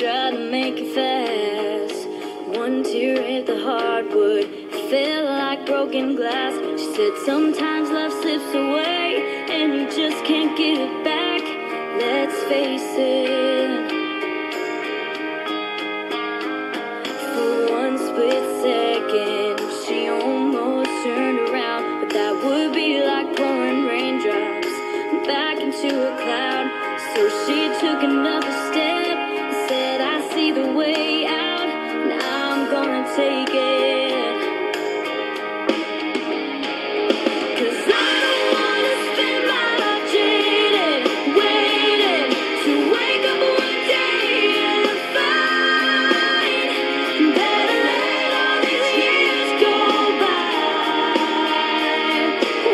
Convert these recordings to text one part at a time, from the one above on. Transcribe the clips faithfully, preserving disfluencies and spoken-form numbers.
try to make it fast. One tear hit the hardwood, it felt like broken glass. She said sometimes love slips away and you just can't get it back. Let's face it, for one split second she almost turned around, but that would be like pouring raindrops back into a cloud. So she took another step and said, I see the way out, and I'm gonna take it. Cause I don't wanna spend my life jaded, waiting to wake up one day and find better let all these years go by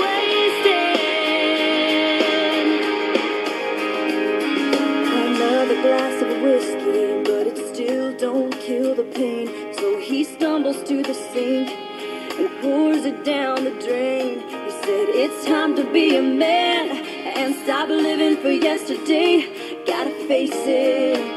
wasted. Another glass of whiskey, but it still don't kill the pain. So he stumbles to the sink and pours it down the drain. He said, it's time to be a man and stop living for yesterday. Gotta face it.